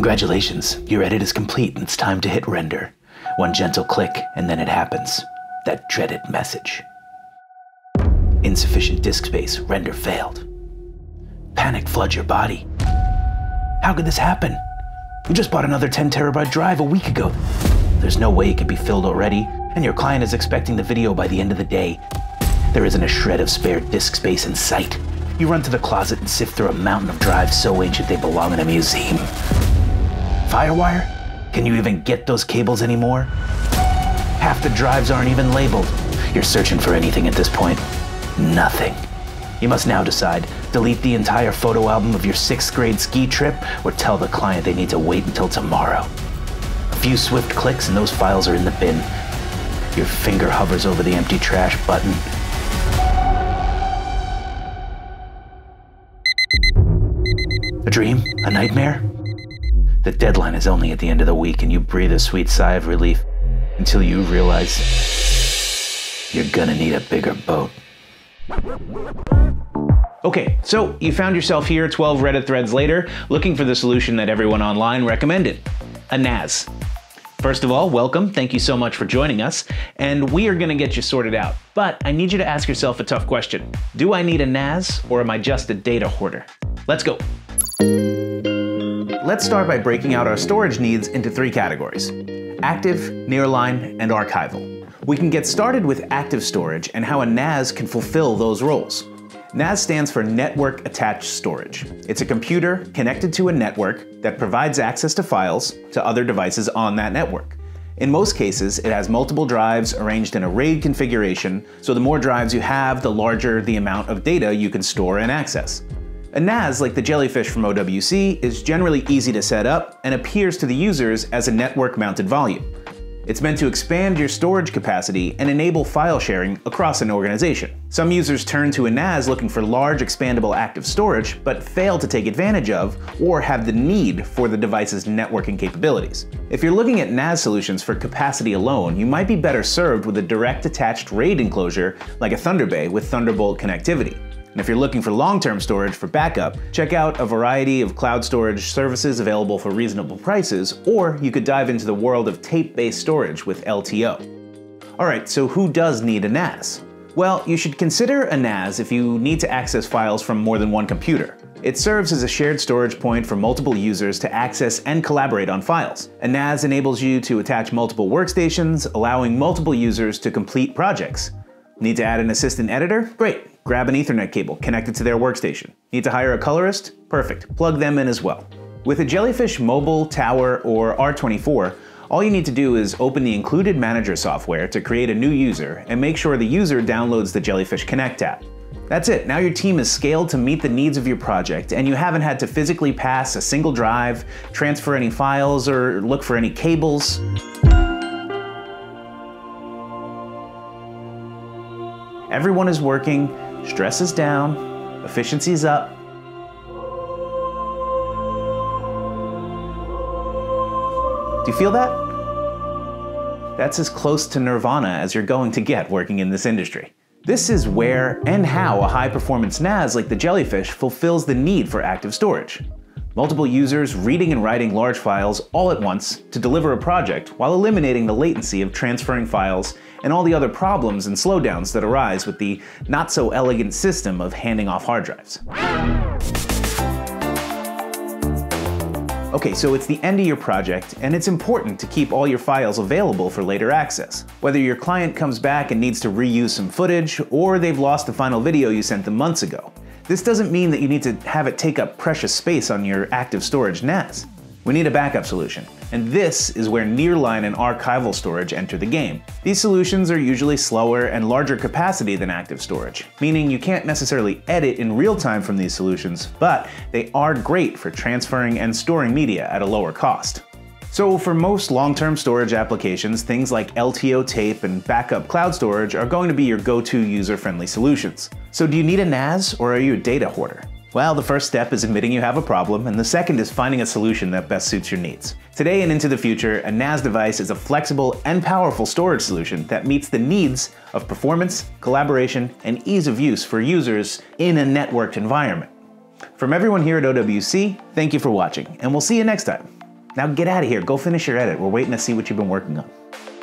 Congratulations, your edit is complete and it's time to hit render. One gentle click and then it happens. That dreaded message. Insufficient disk space, render failed. Panic floods your body. How could this happen? You just bought another 10 terabyte drive a week ago. There's no way it could be filled already, and your client is expecting the video by the end of the day. There isn't a shred of spare disk space in sight. You run to the closet and sift through a mountain of drives so ancient they belong in a museum. Firewire? Can you even get those cables anymore? Half the drives aren't even labeled. You're searching for anything at this point. Nothing. You must now decide, delete the entire photo album of your 6th grade ski trip or tell the client they need to wait until tomorrow. A few swift clicks and those files are in the bin. Your finger hovers over the empty trash button. A dream? A nightmare? The deadline is only at the end of the week and you breathe a sweet sigh of relief until you realize you're gonna need a bigger boat. Okay, so you found yourself here 12 Reddit threads later, looking for the solution that everyone online recommended, a NAS. First of all, welcome. Thank you so much for joining us. And we are gonna get you sorted out, but I need you to ask yourself a tough question. Do I need a NAS or am I just a data hoarder? Let's go. Let's start by breaking out our storage needs into 3 categories: active, nearline, and archival. We can get started with active storage and how a NAS can fulfill those roles. NAS stands for Network Attached Storage. It's a computer connected to a network that provides access to files to other devices on that network. In most cases, it has multiple drives arranged in a RAID configuration, so the more drives you have, the larger the amount of data you can store and access. A NAS, like the Jellyfish from OWC, is generally easy to set up and appears to the users as a network-mounted volume. It's meant to expand your storage capacity and enable file sharing across an organization. Some users turn to a NAS looking for large expandable active storage, but fail to take advantage of or have the need for the device's networking capabilities. If you're looking at NAS solutions for capacity alone, you might be better served with a direct attached RAID enclosure like a Thunder Bay with Thunderbolt connectivity. And if you're looking for long-term storage for backup, check out a variety of cloud storage services available for reasonable prices, or you could dive into the world of tape-based storage with LTO. All right, so who does need a NAS? Well, you should consider a NAS if you need to access files from more than one computer. It serves as a shared storage point for multiple users to access and collaborate on files. A NAS enables you to attach multiple workstations, allowing multiple users to complete projects. Need to add an assistant editor? Great. Grab an Ethernet cable connected to their workstation. Need to hire a colorist? Perfect, plug them in as well. With a Jellyfish Mobile Tower or R24, all you need to do is open the included manager software to create a new user and make sure the user downloads the Jellyfish Connect app. That's it, now your team is scaled to meet the needs of your project and you haven't had to physically pass a single drive, transfer any files, or look for any cables. Everyone is working, stress is down, efficiency is up. Do you feel that? That's as close to nirvana as you're going to get working in this industry. This is where and how a high-performance NAS like the Jellyfish fulfills the need for active storage. Multiple users reading and writing large files all at once to deliver a project while eliminating the latency of transferring files and all the other problems and slowdowns that arise with the not-so-elegant system of handing off hard drives. Okay, so it's the end of your project, and it's important to keep all your files available for later access. Whether your client comes back and needs to reuse some footage, or they've lost the final video you sent them months ago. This doesn't mean that you need to have it take up precious space on your active storage NAS. We need a backup solution, and this is where nearline and archival storage enter the game. These solutions are usually slower and larger capacity than active storage, meaning you can't necessarily edit in real time from these solutions, but they are great for transferring and storing media at a lower cost. So for most long-term storage applications, things like LTO tape and backup cloud storage are going to be your go-to user-friendly solutions. So do you need a NAS or are you a data hoarder? Well, the first step is admitting you have a problem, and the second is finding a solution that best suits your needs. Today and into the future, a NAS device is a flexible and powerful storage solution that meets the needs of performance, collaboration, and ease of use for users in a networked environment. From everyone here at OWC, thank you for watching, and we'll see you next time. Now get out of here. Go finish your edit. We're waiting to see what you've been working on.